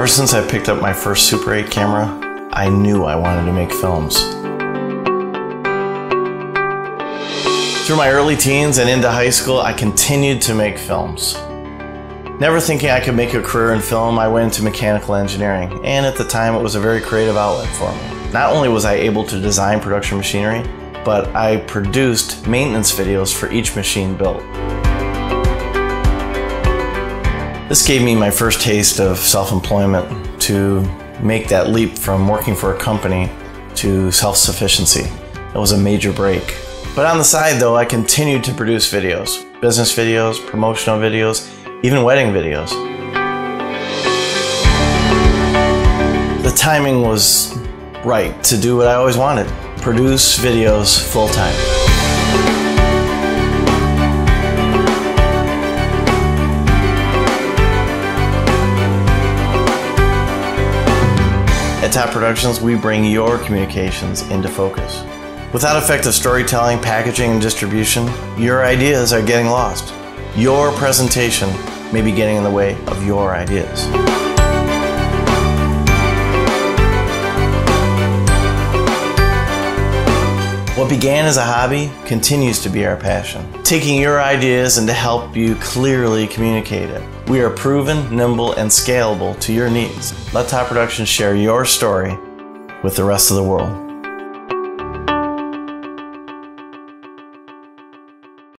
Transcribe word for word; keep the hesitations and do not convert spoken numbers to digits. Ever since I picked up my first Super eight camera, I knew I wanted to make films. Through my early teens and into high school, I continued to make films. Never thinking I could make a career in film, I went into mechanical engineering, and at the time it was a very creative outlet for me. Not only was I able to design production machinery, but I produced maintenance videos for each machine built. This gave me my first taste of self-employment, to make that leap from working for a company to self-sufficiency. It was a major break. But on the side though, I continued to produce videos, business videos, promotional videos, even wedding videos. The timing was right to do what I always wanted, produce videos full-time. At Todd Productions, we bring your communications into focus. Without effective storytelling, packaging, and distribution, your ideas are getting lost. Your presentation may be getting in the way of your ideas. What began as a hobby continues to be our passion, taking your ideas and to help you clearly communicate it. We are proven, nimble, and scalable to your needs. Let Todd Productions share your story with the rest of the world.